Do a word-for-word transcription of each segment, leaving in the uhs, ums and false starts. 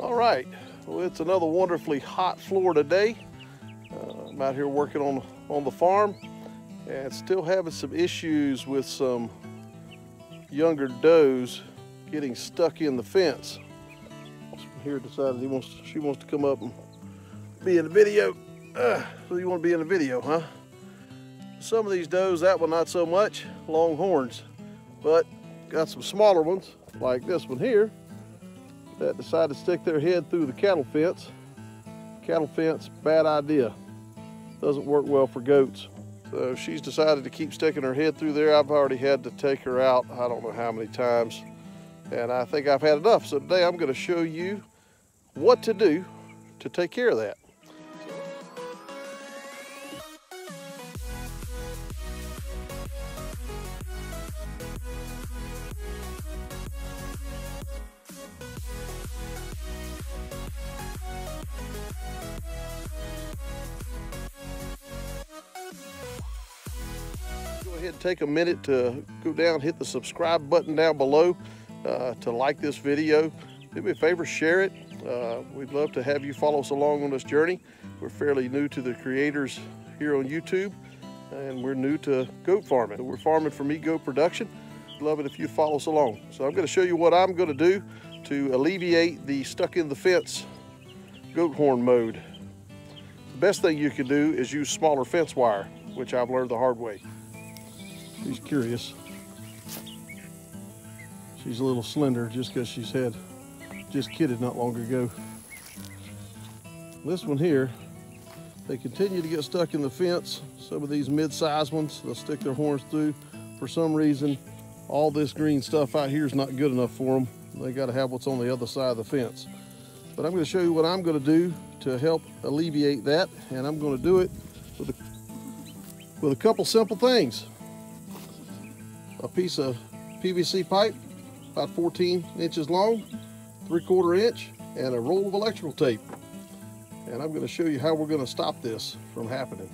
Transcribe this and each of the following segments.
All right, well, it's another wonderfully hot Florida day. Uh, I'm out here working on, on the farm and still having some issues with some younger does getting stuck in the fence. Here decided he wants to, she wants to come up and be in the video. Uh, so you want to be in the video, huh? Some of these does, that one not so much, longhorns, but got some smaller ones like this one here that decided to stick their head through the cattle fence. Cattle fence, bad idea. Doesn't work well for goats. So she's decided to keep sticking her head through there. I've already had to take her out, I don't know how many times, and I think I've had enough. So today I'm gonna show you what to do to take care of that. Ahead and take a minute to go down, hit the subscribe button down below uh, to like this video. Do me a favor, share it. Uh, we'd love to have you follow us along on this journey. We're fairly new to the creators here on YouTube, and we're new to goat farming. So we're farming for McGoat Production. Love it if you follow us along. So I'm going to show you what I'm going to do to alleviate the stuck in the fence goat horn mode. The best thing you can do is use smaller fence wire, which I've learned the hard way. She's curious. She's a little slender just because she's had just kidded not long ago. This one here, they continue to get stuck in the fence. Some of these mid-sized ones, they'll stick their horns through. For some reason, all this green stuff out here is not good enough for them. They got to have what's on the other side of the fence. But I'm going to show you what I'm going to do to help alleviate that, and I'm going to do it with a, with a couple simple things. A piece of P V C pipe, about fourteen inches long, three quarter inch, and a roll of electrical tape. And I'm gonna show you how we're gonna stop this from happening.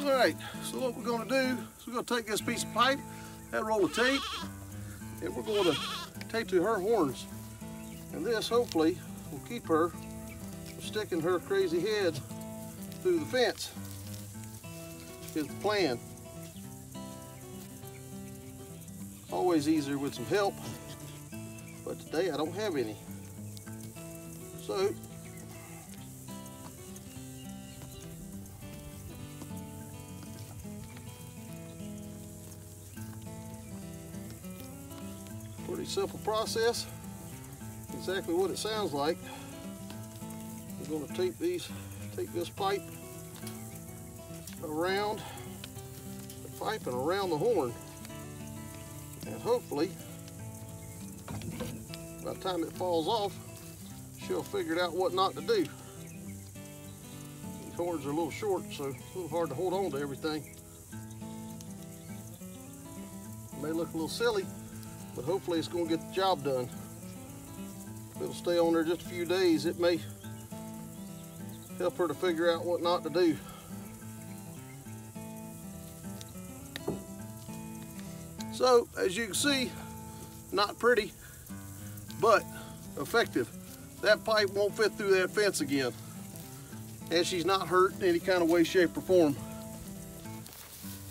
All right, so what we're gonna do is we're gonna take this piece of pipe, that roll of tape, and we're gonna tape to her horns. And this hopefully will keep her from sticking her crazy head through the fence, is the plan. Always easier with some help, but today I don't have any. So, pretty simple process, exactly what it sounds like. I'm going to tape these, take this pipe around the pipe and around the horn. And hopefully, by the time it falls off, she'll figure out what not to do. These horns are a little short, so a little hard to hold on to everything. It may look a little silly, but hopefully it's going to get the job done. It'll stay on there just a few days. It may help her to figure out what not to do. So, as you can see, not pretty, but effective. That pipe won't fit through that fence again. And she's not hurt in any kind of way, shape, or form.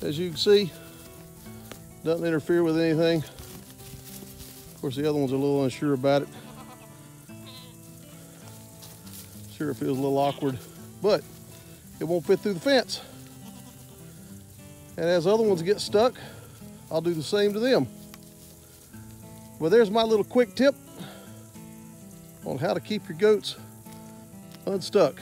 As you can see, doesn't interfere with anything. Of course, the other one's a little unsure about it. Sure, it feels a little awkward, but it won't fit through the fence. And as other ones get stuck, I'll do the same to them. Well, there's my little quick tip on how to keep your goats unstuck.